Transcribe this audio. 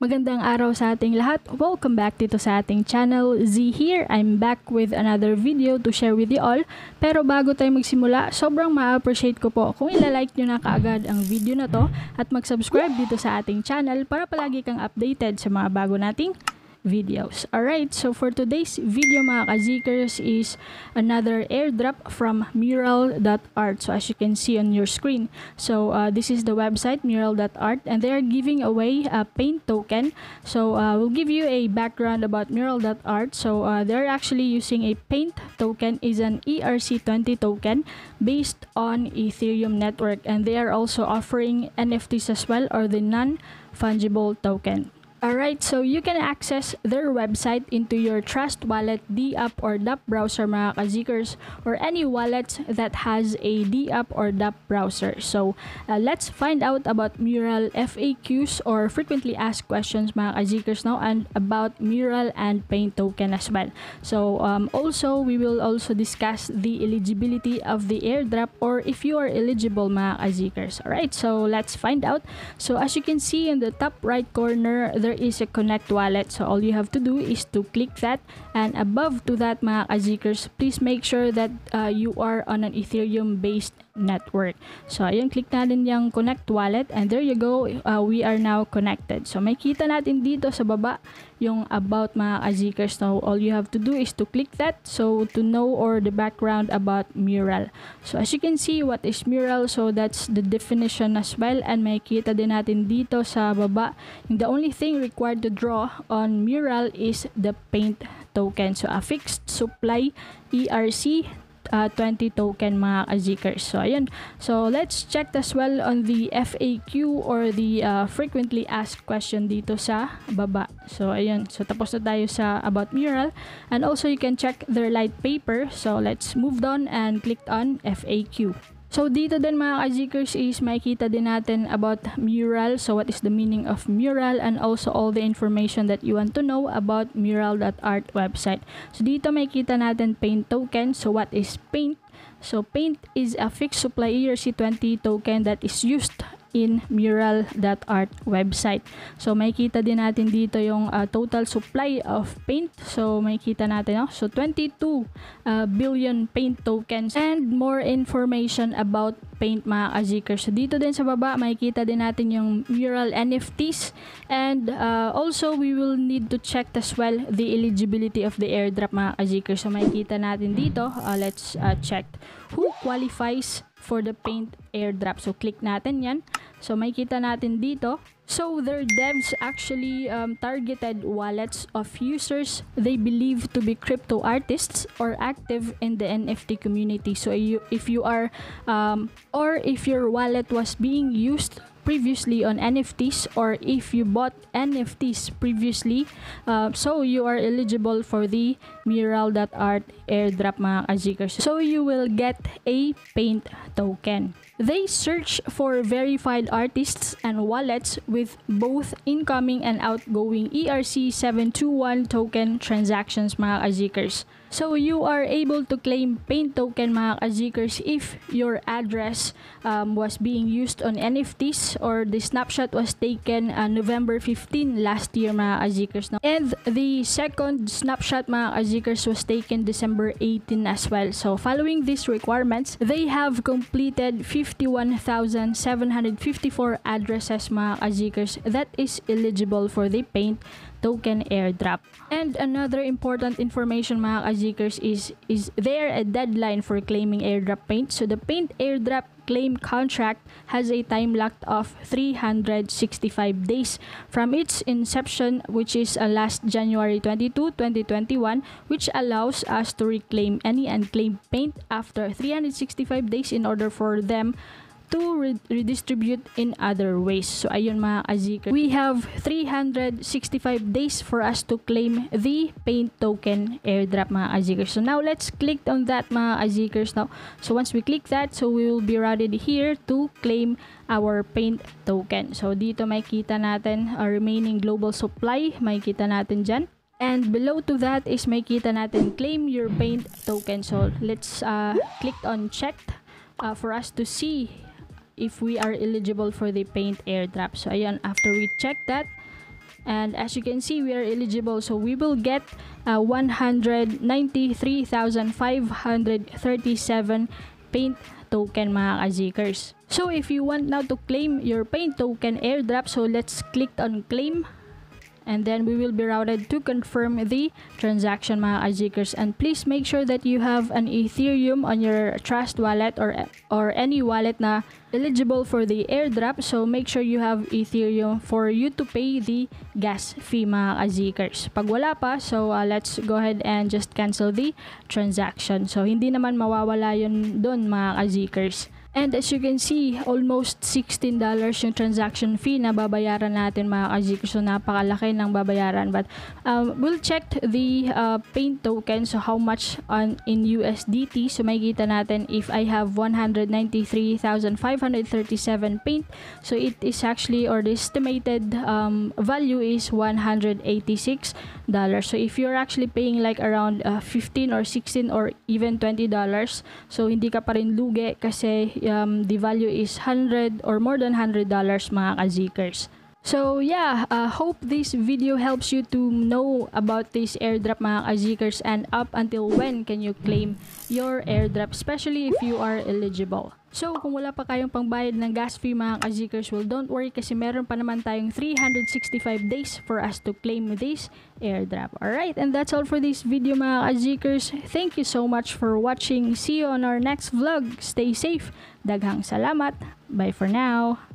Magandang araw sa ating lahat. Welcome back dito sa ating channel. Zee here. I'm back with another video to share with you all. Pero bago tayo magsimula, sobrang ma-appreciate ko po kung ilalike nyo na kaagad ang video na to at mag-subscribe dito sa ating channel para palagi kang updated sa mga bago nating videos. Alright, so for today's video mga ka-Zeekers is another airdrop from mural.art. So as you can see on your screen, so this is the website mural.art and they are giving away a paint token. So we'll give you a background about mural.art. So they're actually using a paint token, is an ERC20 token based on Ethereum network, and they are also offering NFTs as well, or the non-fungible token. Alright, so you can access their website into your Trust Wallet, DApp, or DApp browser mga ka-Zeekers, or any wallet that has a DApp or DApp browser. So let's find out about Mural FAQs, or frequently asked questions mga ka-Zeekers now, and about Mural and Paint Token as well. So also, we will also discuss the eligibility of the airdrop, or if you are eligible mga ka-Zeekers. Alright, so let's find out. So as you can see in the top right corner, there is a connect wallet, so all you have to do is to click that, and above to that mga ka-Zeekers, please make sure that you are on an Ethereum based network. So ayun, click natin yung connect wallet, and there you go, we are now connected. So makita natin dito sa baba yung about mga ka-Zeekers. Now all you have to do is to click that, so to know or the background about Mural. So as you can see, what is Mural? So that's the definition as well, and makita din natin dito sa baba, the only thing required to draw on Mural is the paint token, so a fixed supply ERC20 token mga ka-Zeekers. So ayun, so let's check as well on the FAQ, or the frequently asked question dito sa baba. So ayun, so tapos na tayo sa about Mural, and also you can check their light paper. So let's move down and click on FAQ. So dito din mga ka-Zeekers is makikita din natin about Mural. So what is the meaning of Mural, and also all the information that you want to know about mural.art website. So dito makikita natin paint token. So what is paint? So paint is a fixed supply ERC20 token that is used in mural.art website. So makikita din natin dito yung total supply of paint. So makikita natin, so 22 billion paint tokens, and more information about paint mga ka-Zeekers. So dito din sa baba makikita din natin yung Mural NFTs, and also we will need to check as well the eligibility of the airdrop mga ka-Zeekers. So makikita natin dito, let's check who qualifies for the paint airdrop. So click natin yan. So makikita natin dito, so their devs actually targeted wallets of users they believe to be crypto artists or active in the NFT community. So if your wallet was being used previously on NFTs, or if you bought NFTs previously, so you are eligible for the mural.art airdrop mga ka-Zeekers. So you will get a paint token. They search for verified artists and wallets with both incoming and outgoing ERC 721 token transactions mga ka-Zeekers. So you are able to claim paint token mga ka-Zeekers if your address was being used on NFTs, or the snapshot was taken November 15 last year mga ka-Zeekers, and the second snapshot mga ka-Zeekers was taken December 18 as well. So following these requirements, they have completed 51,754 addresses mga ka-Zeekers that is eligible for the paint token airdrop. And another important information mga ka-Zeekers is there a deadline for claiming airdrop paint? So the paint airdrop claim contract has a time locked of 365 days from its inception, which is last January 22, 2021, which allows us to reclaim any unclaimed paint after 365 days in order for them to redistribute in other ways. So ayun mga ka-Zeekers, we have 365 days for us to claim the paint token airdrop mga ka-Zeekers. So now let's click on that mga ka-Zeekers now. So once we click that, so we will be routed here to claim our paint token. So dito makikita natin our remaining global supply, makikita natin dyan. And below to that is makikita natin claim your paint token. So let's click on checked for us to see if we are eligible for the paint airdrop. So ayan, after we check that, And as you can see, we are eligible, so we will get 193,537 paint token, mga ka-Zeekers. So if you want now to claim your paint token airdrop, so let's click on claim, and then we will be routed to confirm the transaction, mga ka-Zeekers. And please make sure that you have an Ethereum on your Trust wallet or any wallet na eligible for the airdrop, so make sure you have Ethereum for you to pay the gas fee, mga ka-Zeekers. Pag wala pa, so let's go ahead and just cancel the transaction, so hindi naman mawawala yun dun, mga ka-Zeekers. And as you can see, almost $16 yung transaction fee na babayaran natin, mga ka-Zeekers. So napakalaki ng babayaran. But we'll check the paint token, so how much in USDT. So makikita natin, if I have 193,537 paint, so it is actually, or the estimated value is $186. So if you're actually paying like around $15 or $16 or even $20, so hindi ka pa rin lugi kasi the value is $100 or more than $100, mga ka-Zeekers. So yeah, hope this video helps you to know about this airdrop, mga ka-Zeekers, and up until when can you claim your airdrop, especially if you are eligible. So kung wala pa kayong pangbayad ng gas fee, mga ka-Zeekers, well, don't worry kasi meron pa naman tayong 365 days for us to claim this airdrop. Alright, and that's all for this video, mga ka-Zeekers. Thank you so much for watching. See you on our next vlog. Stay safe. Daghang salamat. Bye for now.